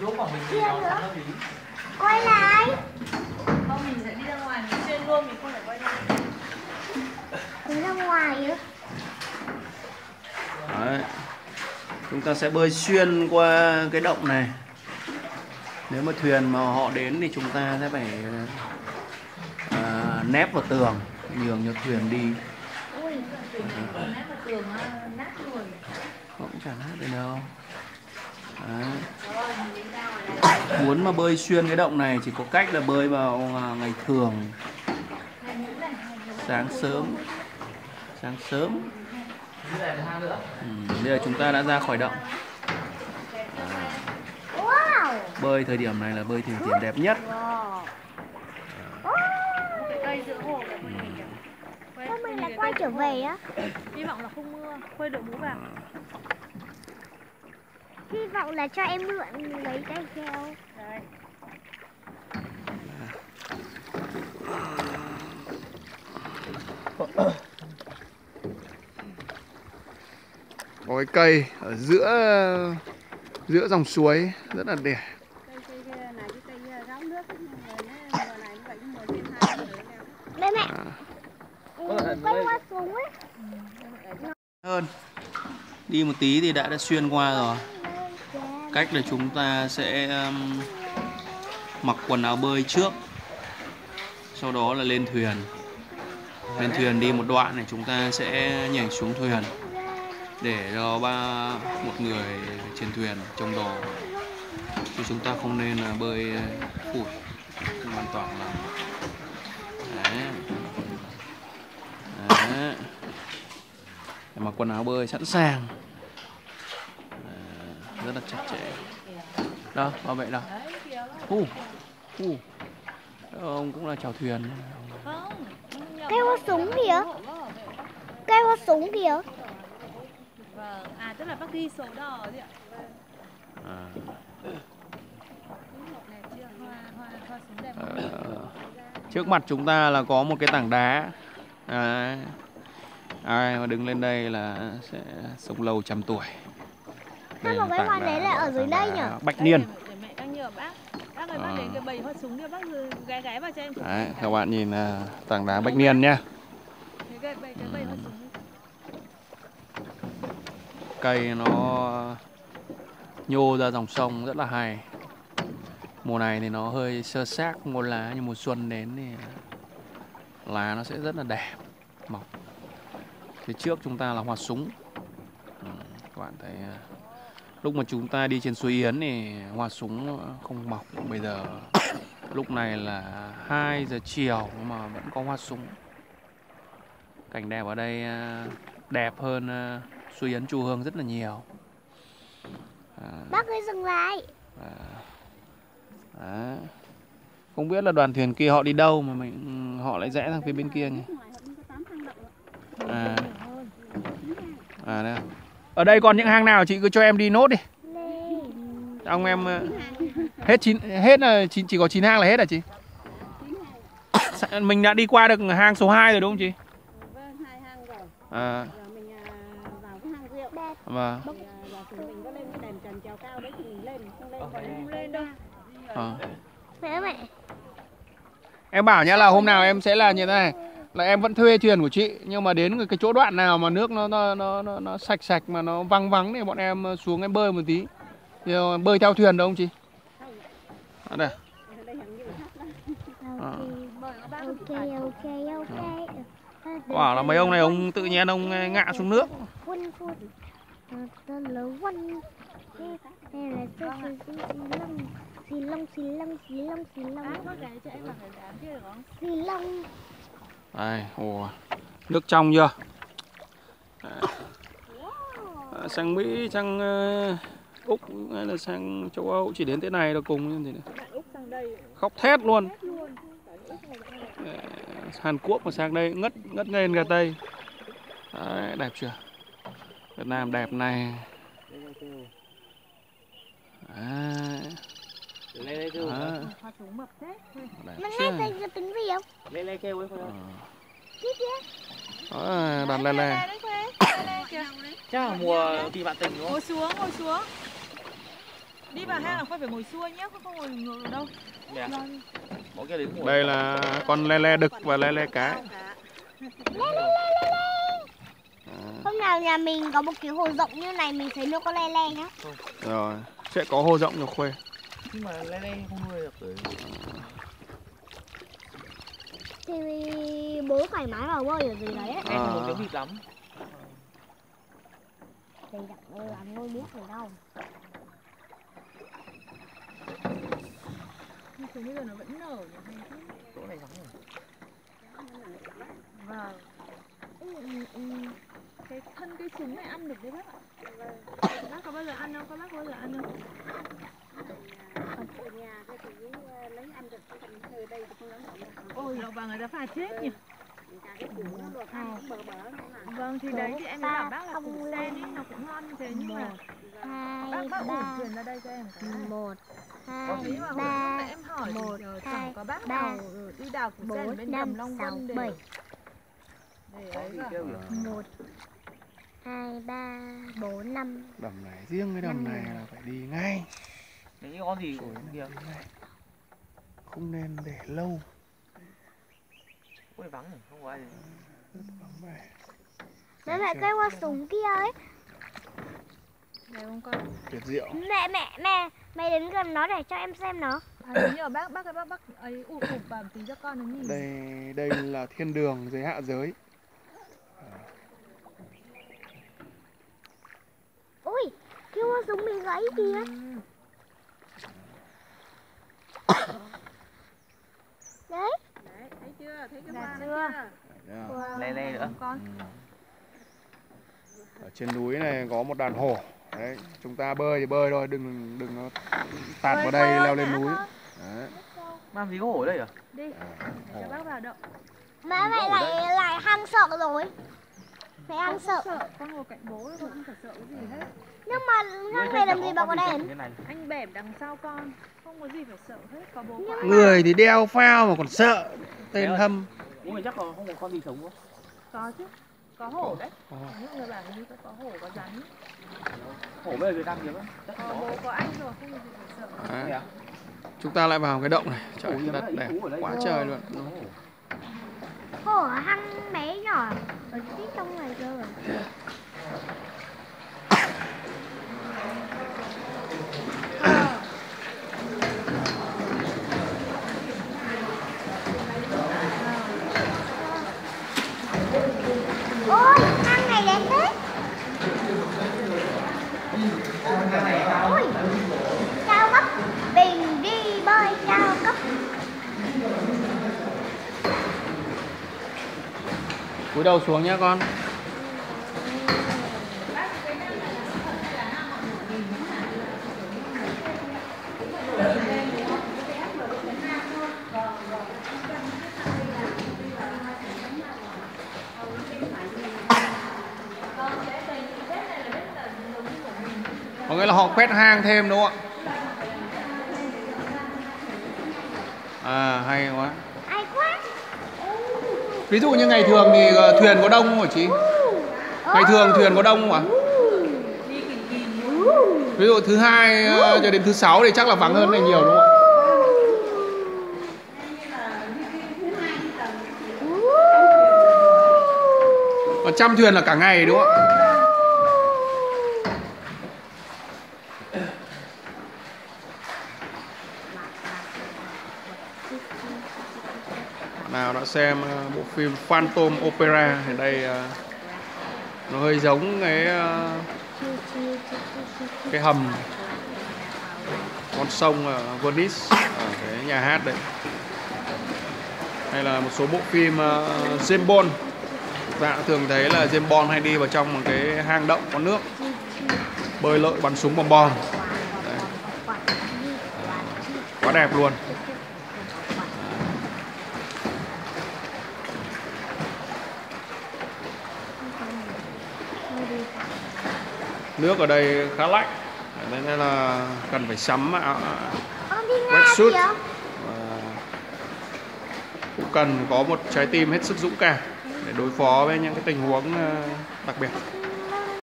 chỗ khoảng mình thì nó hợp lý. Quay lại. Không, mình sẽ đi ra ngoài, mình trên luôn, mình không phải quay lại. Đi ra ngoài nữa. Đấy. Chúng ta sẽ bơi xuyên qua cái động này. Nếu mà thuyền mà họ đến thì chúng ta sẽ phải nép vào tường, nhường cho thuyền đi. Ui, thuyền nép vào tường nát rồi. Cũng chả nát được đâu. Đấy. Muốn mà bơi xuyên cái động này chỉ có cách là bơi vào ngày thường, sáng sớm. Bây giờ chúng ta đã ra khỏi động. Bơi thời điểm này là bơi thời điểm đẹp nhất. Mình lại quay trở về á. Hy vọng là không mưa, quay đội mũ vào. Hy vọng là cho em mượn lấy cái gel. Đấy. Có cái cây ở giữa dòng suối rất là đẹp. Đây mẹ. Quay qua xuống ấy. Hơn. Đi một tí thì đã xuyên qua rồi. Cách là chúng ta sẽ mặc quần áo bơi trước, sau đó là lên thuyền. Lên thuyền đi một đoạn này chúng ta sẽ nhảy xuống thuyền để cho một người trên thuyền trông đồ, chứ chúng ta không nên là bơi phủi, không an toàn lắm. Đấy. Đấy. Mặc quần áo bơi sẵn sàng. Rất là chặt chẽ. Đâu, bảo vệ đâu. Ông cũng là chèo thuyền. Cây có súng kìa. Cây có súng kìa. À, tức là bác ghi số đỏ gì ạ? Trước mặt chúng ta là có một cái tảng đá. Ai mà đứng lên đây là sẽ sống lâu 100 tuổi. Đây là cái hoa đấy là ở dưới đây nhỉ? Bạch niên. Đấy, các bạn nhìn là tảng đá bạch niên nhá. Cây nó nhô ra dòng sông rất là hay. Mùa này thì nó hơi sơ xác ngô lá, nhưng mùa xuân đến thì lá nó sẽ rất là đẹp, mọc. Phía trước chúng ta là hoa súng. Các bạn thấy lúc mà chúng ta đi trên suối Yến thì hoa súng không mọc. Bây giờ lúc này là 2 giờ chiều mà vẫn có hoa súng. Cảnh đẹp ở đây đẹp hơn suối Yến Chùa Hương rất là nhiều. Bác ơi dừng lại. Không biết là đoàn thuyền kia họ đi đâu mà họ lại rẽ sang phía bên kia nhỉ? Đây. Ở đây còn những hang nào chị cứ cho em đi nốt đi. Ông em chỉ có 9 hang là hết hả chị? Mình đã đi qua được hang số 2 rồi đúng không chị? Vâng, 2 hang rồi. Giờ mình vào cái hang rượu. Vâng. Mình có lên cái đèn trần trèo cao đấy thì mình lên, không lên đâu. Mẹ mẹ. Em bảo nhá là hôm nào em sẽ là như thế này. Là em vẫn thuê thuyền của chị, nhưng mà đến cái chỗ đoạn nào mà nước nó sạch mà nó vắng thì bọn em xuống em bơi một tí. Rồi bơi theo thuyền đâu không chị? Đây. Ok. Bảo là mấy ông này ông tự nhiên ông ngã xuống nước. Đây, ồ, nước trong chưa? Sang Mỹ, sang Úc hay là sang châu Âu chỉ đến thế này là cùng gì nữa. Khóc thét luôn. Hàn Quốc mà sang đây ngất lên gà tây. Đấy, đẹp chưa? Việt Nam đẹp này. Đàn lê lê. Chắc là mùa kỳ bạn tình đúng không? Ngồi xuống. Đi vào hang là phải phải ngồi xuôi nhé, không ngồi ngược đâu. Đây là con le le đực và le le cá. Hôm nào nhà mình có một cái hồ rộng như này mình thấy nuôi con le le nhá. Rồi, sẽ có hồ rộng ở Khuê. Nhưng mà le le không nuôi được rồi. Thì bố thoải mái vào bơi ở gì đấy. Em không có vịt lắm. Thì đặt nuôi làm nuôi biết rồi đâu. Nhưng từ bây giờ nó vẫn nở nhỉ? Chỗ này giống rồi. Vâng. Cái thân cây súng này ăn được đấy bác ạ. Vâng. Bác có bao giờ ăn không? Có bác có bao giờ ăn không? Ở nhà thì lấy ăn được cái cành từ đây thì không dám ăn được. Ôi, lộc bà người ta phạt chết nhỉ? Cái củ nó được ăn cũng bở mà. Vâng, thì đấy thì em mới bảo bác là củ sen ấy nó cũng ngon như thế nhưng mà bác ủ chuyển ra đây cho em cái này. 1, 2, 3, 4, 5, 6, 7. 1, 2, 3, 4, 5. Đầm này, riêng cái đầm này là phải đi ngay. Đấy con gì cũng không nên để lâu. Ôi vắng rồi, không có ai gì. Vắng này. Đấy mẹ cây hoa súng kia ấy. Đấy không con. Tuyệt diệu. Mẹ. Mày đến gần nó để cho em xem nó. Nhờ bác ấy ụp vào tí cho con nó nhìn. Đây là thiên đường dưới hạ giới. Ôi, cái hoa giống mình gãy kìa. Đấy. Đấy, thấy chưa? Thấy cái hoa này chưa? Lê lê nữa. Ở trên núi này có một đàn hổ. Đấy, chúng ta bơi thì bơi thôi, đừng tạt vào đây leo lên núi. Đấy. Làm gì có hổ ở đây à? Đi. Để cho bác vào đậu. Mà mẹ lại hang sợ rồi. Mẹ hang sợ. Con ngồi cạnh bố rồi không phải sợ cái gì hết. Nhưng mà ngang này làm gì bà có đèn? Anh bẻm đằng sau con, không có gì phải sợ hết, có bố. Người thì đeo phao mà còn sợ. Tên hâm. Bố mày chắc là không có con gì sống không? Có chứ. Có hổ đấy, những người bảo như có hổ, có rắn. Hổ bây giờ đang kiếm không? Bố có anh rồi, không phải sợ. Chúng ta lại vào cái động này, trời ơi, đất đẹp quá trời luôn. Hổ ở hang bé nhỏ, ở phía trong này cơ. Cúi đầu xuống nhé con. Có nghĩa là họ quét hang thêm đúng không ạ? À hay quá. Ví dụ như ngày thường thì thuyền có đông không hả chị? Ngày thường thuyền có đông không ạ? Ví dụ thứ hai cho đến thứ sáu thì chắc là vắng hơn này nhiều đúng không ạ? Còn trăm thuyền là cả ngày đúng không ạ? Nào đã xem bộ phim Phantom Opera thì đây nó hơi giống cái hầm con sông ở Venice ở cái nhà hát đấy. Hay là một số bộ phim James Bond. Dạ thường thấy là James Bond hay đi vào trong một cái hang động có nước bơi lội bắn súng bom bom. Đấy. Quá đẹp luôn. Nước ở đây khá lạnh, nên là cần phải sắm wetsuit và cũng cần có một trái tim hết sức dũng cảm để đối phó với những cái tình huống đặc biệt.